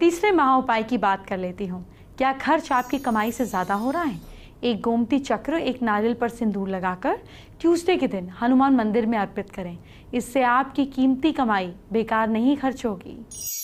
तीसरे महा उपाय की बात कर लेती हूँ। क्या खर्च आपकी कमाई से ज़्यादा हो रहा है? एक गोमती चक्र एक नारियल पर सिंदूर लगाकर ट्यूसडे के दिन हनुमान मंदिर में अर्पित करें। इससे आपकी कीमती कमाई बेकार नहीं खर्च होगी।